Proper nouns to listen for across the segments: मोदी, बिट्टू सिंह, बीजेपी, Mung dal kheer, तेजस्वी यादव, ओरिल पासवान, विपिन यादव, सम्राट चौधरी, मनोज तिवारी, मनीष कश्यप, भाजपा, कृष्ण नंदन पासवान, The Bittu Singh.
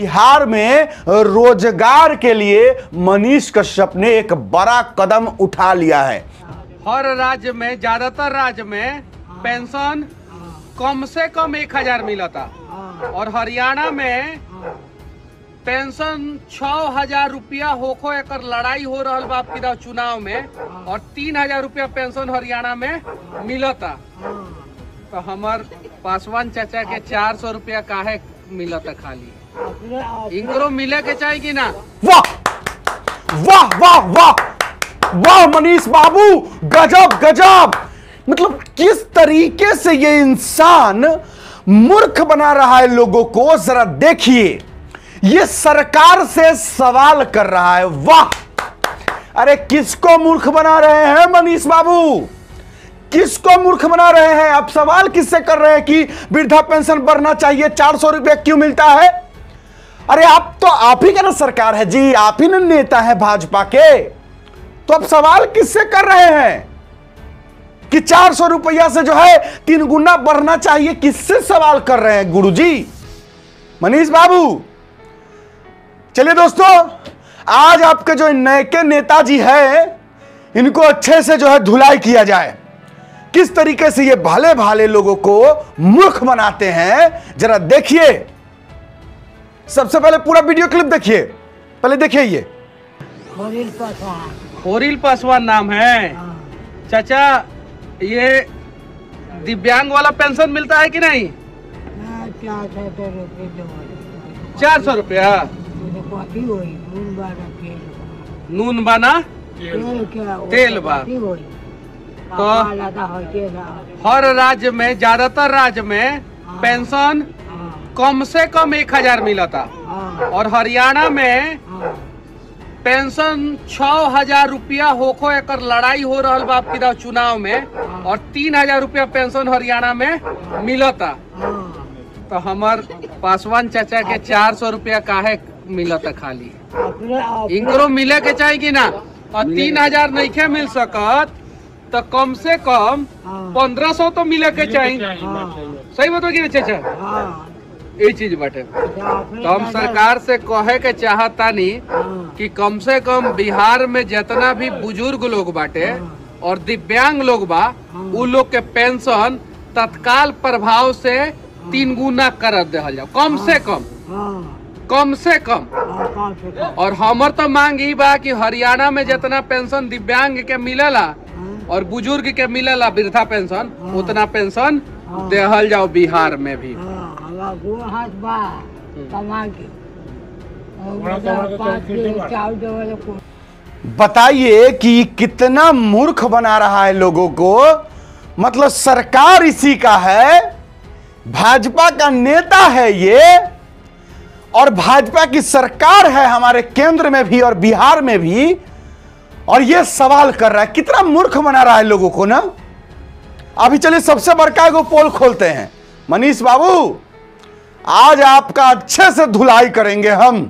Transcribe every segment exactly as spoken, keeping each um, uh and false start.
बिहार में रोजगार के लिए मनीष कश्यप ने एक बड़ा कदम उठा लिया है। हर राज्य में, ज्यादातर राज्य में पेंशन कम से कम एक हजार मिलता और हरियाणा में पेंशन छह हजार रुपया होको एक लड़ाई हो रहा बा आपके चुनाव में और तीन हजार रुपया पेंशन हरियाणा में मिलता। तो हमार पासवान चाचा के चार सौ रुपया काहे मिलता खाली, इनको मिले के चाहिए कि ना। वाह वाह वाह वाह वाह मनीष बाबू, गजब गजब। मतलब किस तरीके से ये इंसान मूर्ख बना रहा है लोगों को, जरा देखिए। ये सरकार से सवाल कर रहा है। वाह, अरे किसको मूर्ख बना रहे हैं मनीष बाबू, किसको मूर्ख बना रहे हैं आप? सवाल किससे कर रहे हैं कि वृद्धा पेंशन बढ़ना चाहिए, चार सौ रुपया क्यों मिलता है? अरे आप तो, आप ही का ना सरकार है जी, आप ही ना नेता है भाजपा के, तो आप सवाल किससे कर रहे हैं कि चार सौ रुपया से जो है तीन गुना बढ़ना चाहिए? किससे सवाल कर रहे हैं गुरुजी मनीष बाबू? चलिए दोस्तों, आज आपके जो नए के नेताजी हैं इनको अच्छे से जो है धुलाई किया जाए। किस तरीके से ये भाले भाले लोगों को मूर्ख बनाते हैं, जरा देखिए। सबसे पहले पूरा वीडियो क्लिप देखिए, पहले देखिए। ये ओरिल पासवान, ओरिल पासवान नाम है चाचा। ये दिव्यांग वाला पेंशन मिलता है कि नहीं? चार सौ रुपया। नून बाना तेल बा। तो हर राज्य में, ज्यादातर राज्य में पेंशन कम से कम एक हजार मिलता और हरियाणा में पेंशन छह हजार रुपया होको एक लड़ाई हो रहा बा आपके चुनाव में और तीन हजार रुपया पेंशन हरियाणा में मिलता। तो हमार पासवान चाचा के चार सौ रुपया काहे मिलता खाली, इनको मिले के चाहिए कि ना। और तीन हजार नहीं मिल सकत तो कम से कम पंद्रह सौ तो मिले के चाहिए। सही बताओ कि ना चाचा, ये चीज बाटे। तो हम सरकार से कहे के चाहतानी कि कम से कम बिहार में जितना भी बुजुर्ग लोग बाटे और दिव्यांग लोग बा, उ लोग के पेंशन तत्काल प्रभाव से तीन गुना कर देहल जाओ, कम से कम, कम से कम। और हमार तो मांग यही बा कि हरियाणा में जितना पेंशन दिव्यांग के मिलेला और बुजुर्ग के मिलेला वृद्धा पेंशन, उतना पेंशन देहल जाओ बिहार में भी। बताइए कि कितना मूर्ख बना रहा है लोगों को। मतलब सरकार इसी का है, भाजपा का नेता है ये, और भाजपा की सरकार है हमारे केंद्र में भी और बिहार में भी, और ये सवाल कर रहा है। कितना मूर्ख बना रहा है लोगों को ना। अभी चलिए सबसे बड़का एगो पोल खोलते हैं। मनीष बाबू, आज आपका अच्छे से धुलाई करेंगे हम।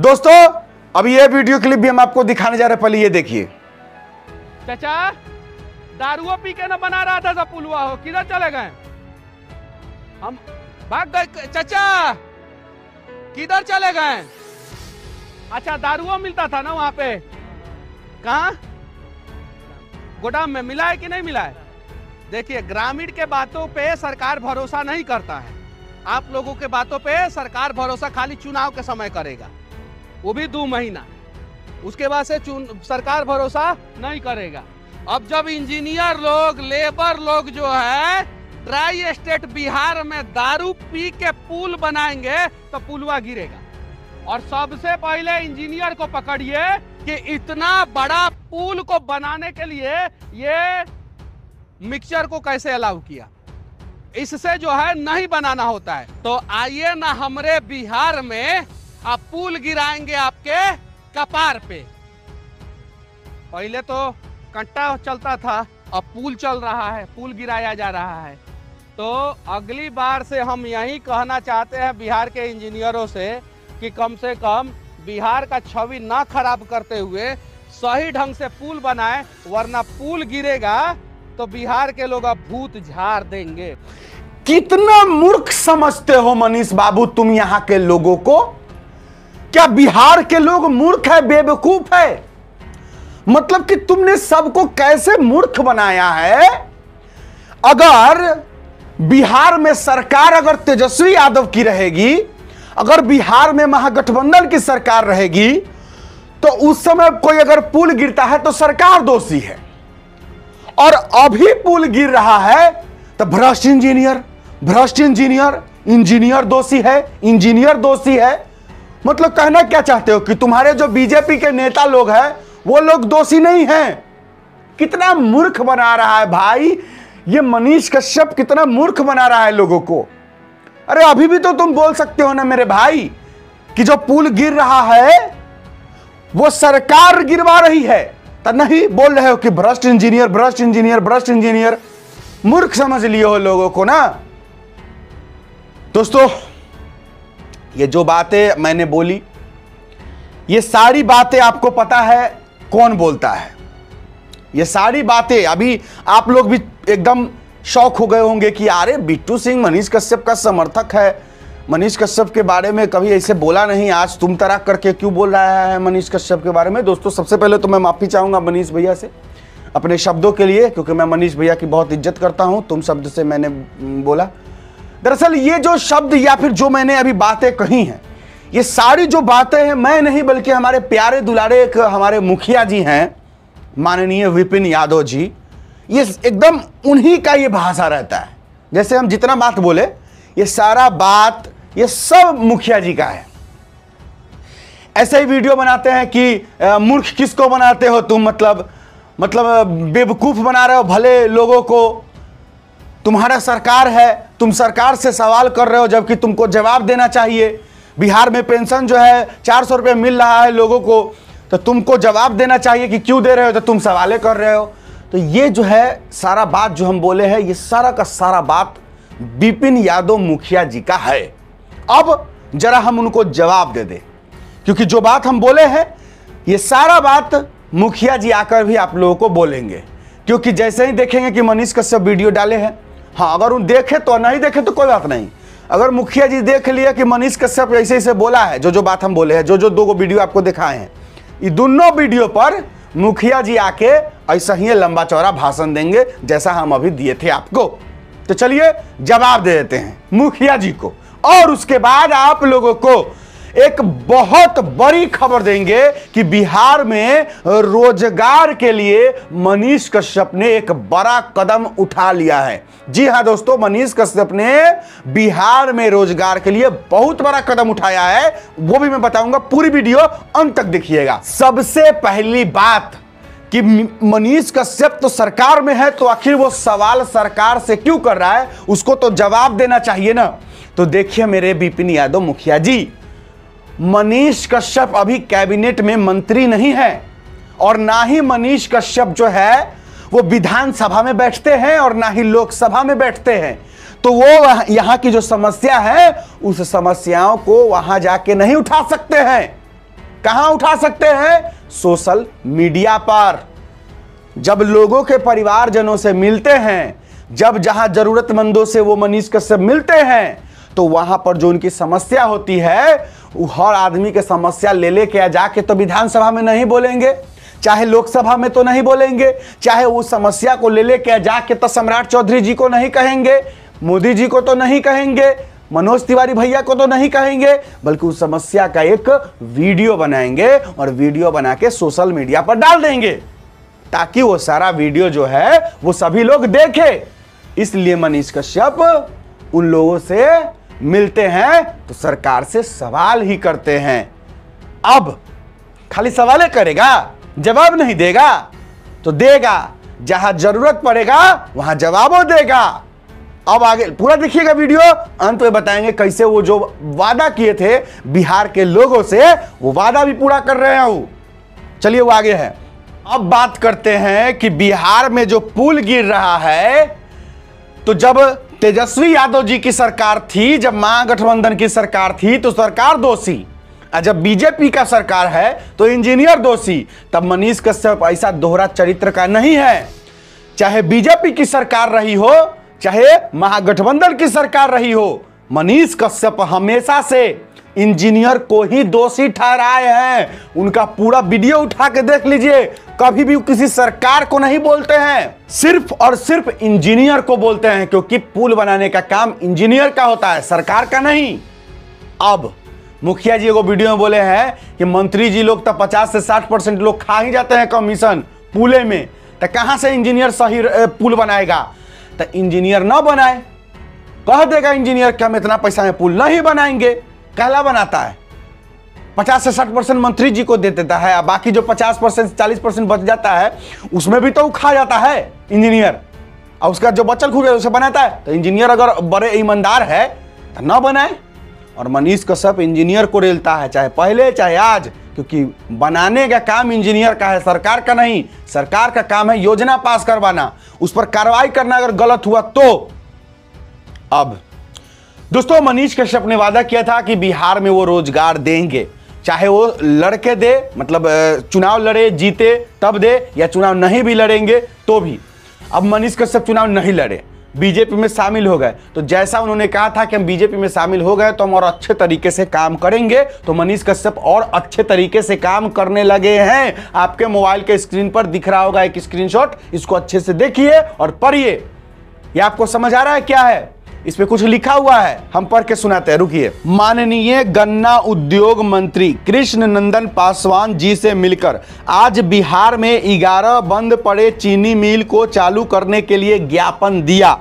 दोस्तों, अब ये वीडियो क्लिप भी हम आपको दिखाने जा रहे हैं, पहले ये देखिए। चाचा दारू पी के ना बना रहा था सब पुलवा, हो किधर चले गए? हम भाग गए चाचा, किधर चले गए? अच्छा दारू मिलता था ना वहाँ पे, कहाँ गोदाम में मिला है कि नहीं मिला है? देखिए, ग्रामीण के बातों पे सरकार भरोसा नहीं करता है। आप लोगों के बातों पे सरकार भरोसा खाली चुनाव के समय करेगा, वो भी दो महीना। उसके बाद से सरकार भरोसा नहीं करेगा। अब जब इंजीनियर लोग, लेबर लोग जो है ट्राई स्टेट बिहार में दारू पी के पुल बनाएंगे तो पुलवा गिरेगा। और सबसे पहले इंजीनियर को पकड़िए कि इतना बड़ा पुल को बनाने के लिए ये मिक्सचर को कैसे अलाउ किया, इससे जो है नहीं बनाना होता है। तो आइए ना हमारे बिहार में, आप पुल गिराएंगे आपके कपार पे। पहले तो कंटा चलता था, अब पुल चल रहा है, पुल गिराया जा रहा है। तो अगली बार से हम यही कहना चाहते हैं बिहार के इंजीनियरों से कि कम से कम बिहार का छवि ना खराब करते हुए सही ढंग से पुल बनाए, वरना पुल गिरेगा तो बिहार के लोग अब भूत झाड़ देंगे। कितना मूर्ख समझते हो मनीष बाबू तुम यहां के लोगों को। क्या बिहार के लोग मूर्ख है, बेवकूफ है? मतलब कि तुमने सबको कैसे मूर्ख बनाया है। अगर बिहार में सरकार अगर तेजस्वी यादव की रहेगी, अगर बिहार में महागठबंधन की सरकार रहेगी, तो उस समय कोई अगर पुल गिरता है तो सरकार दोषी है। और अभी पुल गिर रहा है तो भ्रष्ट इंजीनियर भ्रष्ट इंजीनियर इंजीनियर दोषी है, इंजीनियर दोषी है। मतलब कहना क्या चाहते हो कि तुम्हारे जो बीजेपी के नेता लोग हैं वो लोग दोषी नहीं हैं। कितना मूर्ख बना रहा है भाई ये मनीष कश्यप, कितना मूर्ख बना रहा है लोगों को। अरे अभी भी तो तुम बोल सकते हो ना मेरे भाई कि जो पुल गिर रहा है वो सरकार गिरवा रही है, तो नहीं बोल रहे हो कि भ्रष्ट इंजीनियर भ्रष्ट इंजीनियर भ्रष्ट इंजीनियर। मूर्ख समझ लिए हो लोगों को ना। दोस्तों ये जो बातें मैंने बोली, ये सारी बातें आपको पता है कौन बोलता है। ये सारी बातें अभी आप लोग भी एकदम शौक हो गए होंगे कि अरे बिट्टू सिंह मनीष कश्यप का समर्थक है, मनीष कश्यप के बारे में कभी ऐसे बोला नहीं, आज तुम तरह करके क्यों बोल रहा है मनीष कश्यप के बारे में। दोस्तों सबसे पहले तो मैं माफ़ी चाहूँगा मनीष भैया से अपने शब्दों के लिए, क्योंकि मैं मनीष भैया की बहुत इज्जत करता हूँ। तुम शब्द से मैंने बोला। दरअसल ये जो शब्द या फिर जो मैंने अभी बातें कही हैं, ये सारी जो बातें हैं, मैं नहीं बल्कि हमारे प्यारे दुलारे एक हमारे मुखिया जी हैं माननीय विपिन यादव जी, ये एकदम उन्हीं का ये भाषा रहता है। जैसे हम जितना बात बोले ये सारा बात ये सब मुखिया जी का है। ऐसे ही वीडियो बनाते हैं कि मूर्ख किसको बनाते हो तुम, मतलब मतलब बेवकूफ़ बना रहे हो भले लोगों को। तुम्हारा सरकार है, तुम सरकार से सवाल कर रहे हो जबकि तुमको जवाब देना चाहिए। बिहार में पेंशन जो है चार सौ रुपये मिल रहा है लोगों को, तो तुमको जवाब देना चाहिए कि क्यों दे रहे हो, तो तुम सवाले कर रहे हो। तो ये जो है सारा बात जो हम बोले हैं, ये सारा का सारा बात विपिन यादव मुखिया जी का है। अब जरा हम उनको जवाब दे दें, क्योंकि जो बात हम बोले हैं ये सारा बात मुखिया जी आकर भी आप लोगों को बोलेंगे। क्योंकि जैसे ही देखेंगे कि मनीष कश्यप वीडियो डाले हैं, हाँ अगर उन देखे तो, नहीं देखे तो कोई बात नहीं। अगर मुखिया जी देख लिया कि मनीष कश्यप ऐसे ऐसे बोला है, जो जो बात हम बोले हैं, जो जो दो वीडियो आपको दिखाए हैं, ये दोनों वीडियो पर मुखिया जी आके ऐसा ही लंबा चौड़ा भाषण देंगे जैसा हम अभी दिए थे आपको। तो चलिए जवाब दे देते हैं मुखिया जी को, और उसके बाद आप लोगों को एक बहुत बड़ी खबर देंगे कि बिहार में रोजगार के लिए मनीष कश्यप ने एक बड़ा कदम उठा लिया है। जी हां दोस्तों, मनीष कश्यप ने बिहार में रोजगार के लिए बहुत बड़ा कदम उठाया है, वो भी मैं बताऊंगा। पूरी वीडियो अंत तक देखिएगा। सबसे पहली बात कि मनीष कश्यप तो सरकार में है, तो आखिर वो सवाल सरकार से क्यों कर रहा है, उसको तो जवाब देना चाहिए ना। तो देखिए मेरे विपिन यादव मुखिया जी, मनीष कश्यप अभी कैबिनेट में मंत्री नहीं है, और ना ही मनीष कश्यप जो है वो विधानसभा में बैठते हैं और ना ही लोकसभा में बैठते हैं। तो वो यहाँ की जो समस्या है उस समस्याओं को वहाँ जाके नहीं उठा सकते हैं। कहाँ उठा सकते हैं? सोशल मीडिया पर, जब लोगों के परिवारजनों से मिलते हैं, जब जहाँ जरूरतमंदों से वो मनीष कश्यप मिलते हैं, तो वहां पर जो उनकी समस्या होती है, हर आदमी के समस्या ले लेके जाके तो विधानसभा में नहीं बोलेंगे, चाहे लोकसभा में तो नहीं बोलेंगे, चाहे उस समस्या को ले लेके जाके तो सम्राट चौधरी जी को नहीं कहेंगे, मोदी जी को तो नहीं कहेंगे, मनोज तिवारी भैया को तो नहीं कहेंगे, बल्कि उस समस्या का एक वीडियो बनाएंगे और वीडियो बना के सोशल मीडिया पर डाल देंगे, ताकि वो सारा वीडियो जो है वो सभी लोग देखे। इसलिए मनीष कश्यप उन लोगों से मिलते हैं तो सरकार से सवाल ही करते हैं। अब खाली सवाले करेगा, जवाब नहीं देगा, तो देगा जहां जरूरत पड़ेगा वहां जवाबों देगा। अब आगे पूरा देखिएगा वीडियो, अंत में बताएंगे कैसे वो जो वादा किए थे बिहार के लोगों से वो वादा भी पूरा कर रहे हूं। चलिए वो आगे है। अब बात करते हैं कि बिहार में जो पुल गिर रहा है, तो जब तेजस्वी यादव जी की सरकार थी, जब महागठबंधन की सरकार थी, तो सरकार दोषी, और जब बीजेपी का सरकार है तो इंजीनियर दोषी। तब मनीष कश्यप ऐसा दोहरा चरित्र का नहीं है। चाहे बीजेपी की सरकार रही हो, चाहे महागठबंधन की सरकार रही हो, मनीष कश्यप हमेशा से इंजीनियर को ही दोषी ठहराए हैं। उनका पूरा वीडियो उठा के देख लीजिए, कभी भी किसी सरकार को नहीं बोलते हैं, सिर्फ और सिर्फ इंजीनियर को बोलते हैं, क्योंकि पुल बनाने का काम इंजीनियर का होता है, सरकार का नहीं। अब मुखिया जी को वीडियो में बोले हैं कि मंत्री जी लोग तो पचास से साठ परसेंट लोग खा ही जाते हैं कमीशन पुले में, तो कहां से इंजीनियर सही पुल बनाएगा। तो इंजीनियर ना बनाए, कह देगा इंजीनियर कि हम इतना पैसा में पुल नहीं बनाएंगे, कहला बनाता है। पचास से साठ परसेंट मंत्री जी को दे देता है, बाकी जो पचास परसेंट चालीस परसेंट बच जाता है उसमें भी तो खा जाता है इंजीनियर, और उसका जो बचल खूब उसे बनाता है। तो इंजीनियर अगर बड़े ईमानदार है तो ना बनाए। और मनीष कश्यप इंजीनियर को रेलता है, चाहे पहले चाहे आज, क्योंकि बनाने का काम इंजीनियर का है, सरकार का नहीं। सरकार का काम है योजना पास करवाना, उस पर कार्रवाई करना अगर गलत हुआ तो। अब दोस्तों, मनीष कश्यप ने वादा किया था कि बिहार में वो रोजगार देंगे, चाहे वो लड़के दे, मतलब चुनाव लड़े जीते तब दे, या चुनाव नहीं भी लड़ेंगे तो भी। अब मनीष कश्यप चुनाव नहीं लड़े, बीजेपी में शामिल हो गए, तो जैसा उन्होंने कहा था कि हम बीजेपी में शामिल हो गए तो हम और अच्छे तरीके से काम करेंगे, तो मनीष कश्यप और अच्छे तरीके से काम करने लगे हैं। आपके मोबाइल के स्क्रीन पर दिख रहा होगा एक स्क्रीनशॉट, इसको अच्छे से देखिए और पढ़िए। ये आपको समझ आ रहा है क्या है, इसमें कुछ लिखा हुआ है, हम पढ़ के सुनाते हैं, रुकिए। माननीय गन्ना उद्योग मंत्री कृष्ण नंदन पासवान जी से मिलकर आज बिहार में ग्यारह बंद पड़े चीनी मिल को चालू करने के लिए ज्ञापन दिया।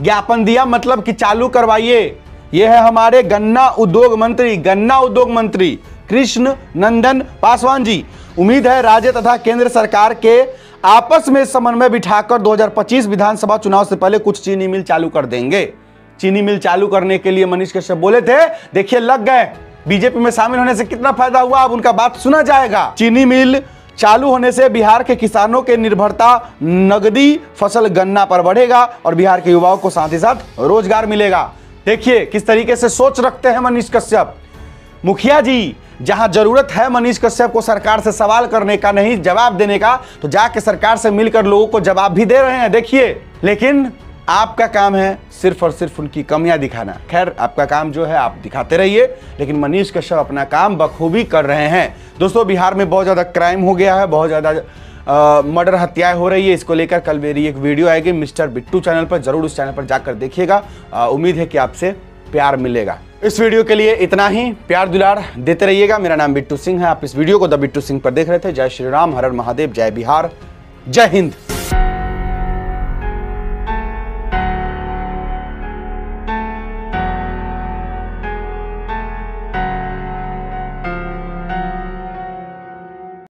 ज्ञापन दिया मतलब कि चालू करवाइए। यह है हमारे गन्ना उद्योग मंत्री, गन्ना उद्योग मंत्री कृष्ण नंदन पासवान जी। उम्मीद है राज्य तथा केंद्र सरकार के आपस में समन्वय बिठाकर दो हज़ार पच्चीस विधानसभा चुनाव से पहले कुछ चीनी मिल चालू कर देंगे। चीनी मिल चालू करने के लिए मनीष कश्यप बोले थे, देखिए लग गए। बीजेपी में शामिल होने से कितना फायदा हुआ, अब उनका बात सुना जाएगा। चीनी मिल चालू होने से बिहार के किसानों के निर्भरता नगदी फसल गन्ना पर बढ़ेगा और बिहार के युवाओं को साथ ही साथ रोजगार मिलेगा। देखिए किस तरीके से सोच रखते हैं मनीष कश्यप। मुखिया जी, जहां जरूरत है मनीष कश्यप को सरकार से सवाल करने का, नहीं जवाब देने का, तो जाके सरकार से मिलकर लोगों को जवाब भी दे रहे हैं, देखिए। लेकिन आपका काम है सिर्फ और सिर्फ उनकी कमियां दिखाना। खैर, आपका काम जो है आप दिखाते रहिए, लेकिन मनीष कश्यप अपना काम बखूबी कर रहे हैं। दोस्तों, बिहार में बहुत ज़्यादा क्राइम हो गया है, बहुत ज़्यादा मर्डर हत्याएं हो रही है। इसको लेकर कल मेरी एक वीडियो आएगी मिस्टर बिट्टू चैनल पर, जरूर उस चैनल पर जाकर देखिएगा। उम्मीद है कि आपसे प्यार मिलेगा। इस वीडियो के लिए इतना ही, प्यार दुलार देते रहिएगा। मेरा नाम बिट्टू सिंह है, आप इस वीडियो को द बिट्टू सिंह पर देख रहे थे। जय श्री राम, हर हर महादेव, जय बिहार, जय हिंद।